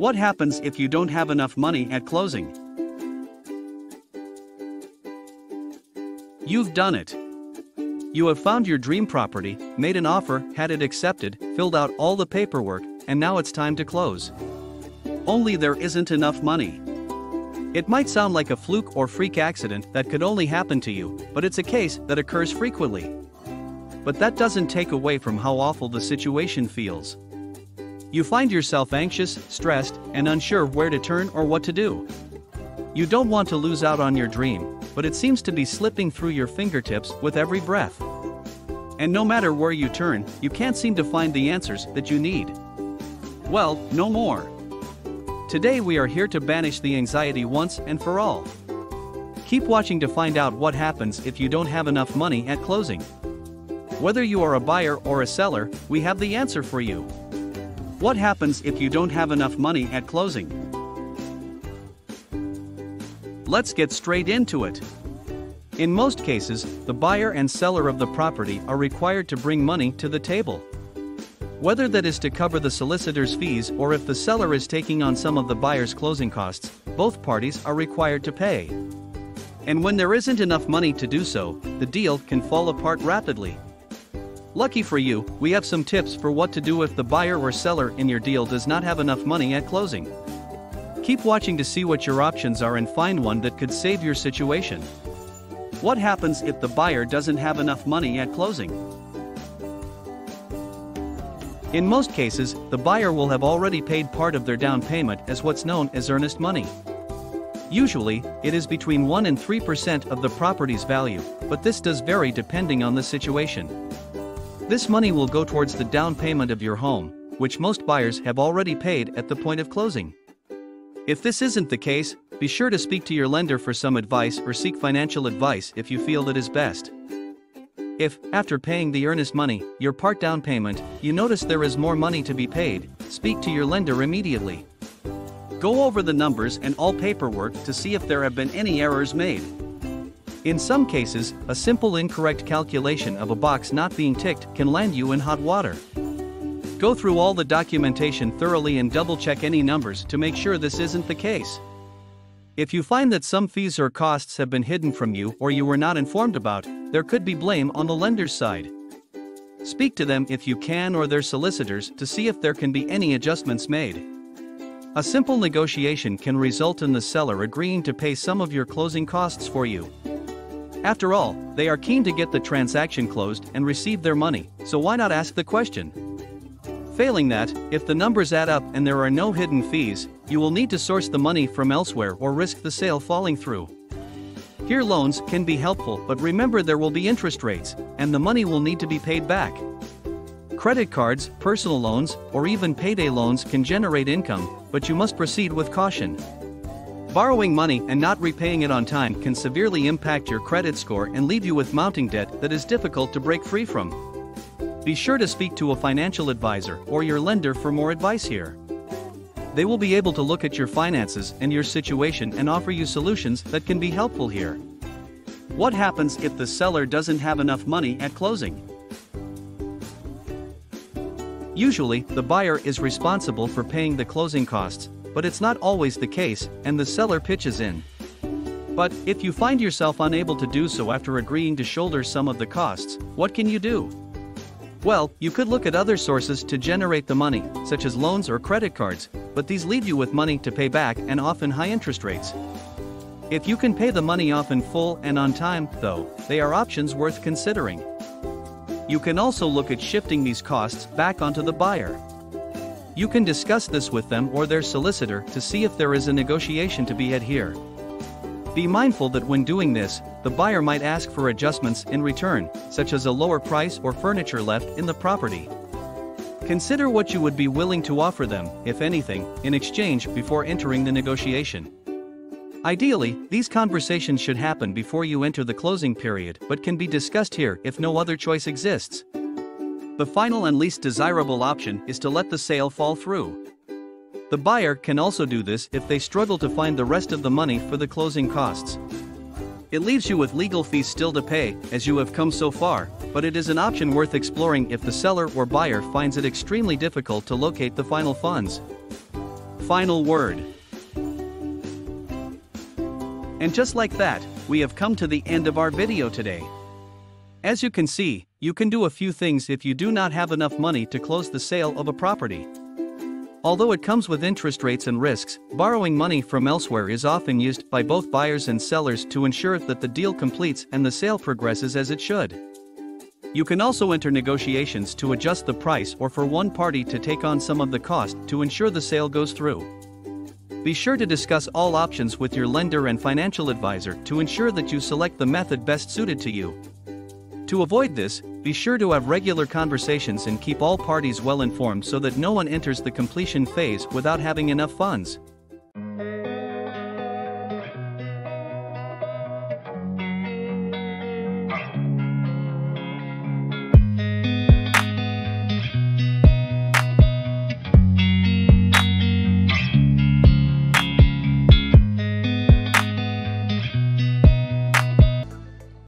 What happens if you don't have enough money at closing? You've done it. You have found your dream property, made an offer, had it accepted, filled out all the paperwork, and now it's time to close. Only there isn't enough money. It might sound like a fluke or freak accident that could only happen to you, but it's a case that occurs frequently. But that doesn't take away from how awful the situation feels. You find yourself anxious, stressed, and unsure where to turn or what to do. You don't want to lose out on your dream, but it seems to be slipping through your fingertips with every breath. And no matter where you turn, you can't seem to find the answers that you need. Well, no more. Today we are here to banish the anxiety once and for all. Keep watching to find out what happens if you don't have enough money at closing. Whether you are a buyer or a seller, we have the answer for you. What happens if you don't have enough money at closing? Let's get straight into it. In most cases, the buyer and seller of the property are required to bring money to the table. Whether that is to cover the solicitor's fees or if the seller is taking on some of the buyer's closing costs, both parties are required to pay. And when there isn't enough money to do so, the deal can fall apart rapidly. Lucky for you, we have some tips for what to do if the buyer or seller in your deal does not have enough money at closing. Keep watching to see what your options are and find one that could save your situation. What happens if the buyer doesn't have enough money at closing? In most cases, the buyer will have already paid part of their down payment as what's known as earnest money. Usually, it is between 1 and 3% of the property's value, but this does vary depending on the situation. This money will go towards the down payment of your home, which most buyers have already paid at the point of closing. If this isn't the case, be sure to speak to your lender for some advice or seek financial advice if you feel that is best. If, after paying the earnest money, your part down payment, you notice there is more money to be paid, speak to your lender immediately. Go over the numbers and all paperwork to see if there have been any errors made. In some cases, a simple incorrect calculation of a box not being ticked can land you in hot water. Go through all the documentation thoroughly and double-check any numbers to make sure this isn't the case. If you find that some fees or costs have been hidden from you or you were not informed about, there could be blame on the lender's side. Speak to them if you can or their solicitors to see if there can be any adjustments made. A simple negotiation can result in the seller agreeing to pay some of your closing costs for you. After all, they are keen to get the transaction closed and receive their money, so why not ask the question? Failing that, if the numbers add up and there are no hidden fees, you will need to source the money from elsewhere or risk the sale falling through. Here loans can be helpful, but remember there will be interest rates, and the money will need to be paid back. Credit cards, personal loans, or even payday loans can generate income, but you must proceed with caution. Borrowing money and not repaying it on time can severely impact your credit score and leave you with mounting debt that is difficult to break free from. Be sure to speak to a financial advisor or your lender for more advice here. They will be able to look at your finances and your situation and offer you solutions that can be helpful here. What happens if the seller doesn't have enough money at closing? Usually, the buyer is responsible for paying the closing costs, but it's not always the case, and the seller pitches in. But if you find yourself unable to do so after agreeing to shoulder some of the costs, what can you do? Well, you could look at other sources to generate the money, such as loans or credit cards, but these leave you with money to pay back and often high interest rates. If you can pay the money off in full and on time, though, they are options worth considering. You can also look at shifting these costs back onto the buyer. You can discuss this with them or their solicitor to see if there is a negotiation to be had here. Be mindful that when doing this, the buyer might ask for adjustments in return, such as a lower price or furniture left in the property. Consider what you would be willing to offer them, if anything, in exchange before entering the negotiation. Ideally, these conversations should happen before you enter the closing period but can be discussed here if no other choice exists. The final and least desirable option is to let the sale fall through. The buyer can also do this if they struggle to find the rest of the money for the closing costs. It leaves you with legal fees still to pay, as you have come so far, but it is an option worth exploring if the seller or buyer finds it extremely difficult to locate the final funds. final word. And just like that, we have come to the end of our video today. As you can see, you can do a few things if you do not have enough money to close the sale of a property. Although it comes with interest rates and risks, borrowing money from elsewhere is often used by both buyers and sellers to ensure that the deal completes and the sale progresses as it should. You can also enter negotiations to adjust the price or for one party to take on some of the cost to ensure the sale goes through. Be sure to discuss all options with your lender and financial advisor to ensure that you select the method best suited to you. To avoid this, be sure to have regular conversations and keep all parties well informed so that no one enters the completion phase without having enough funds.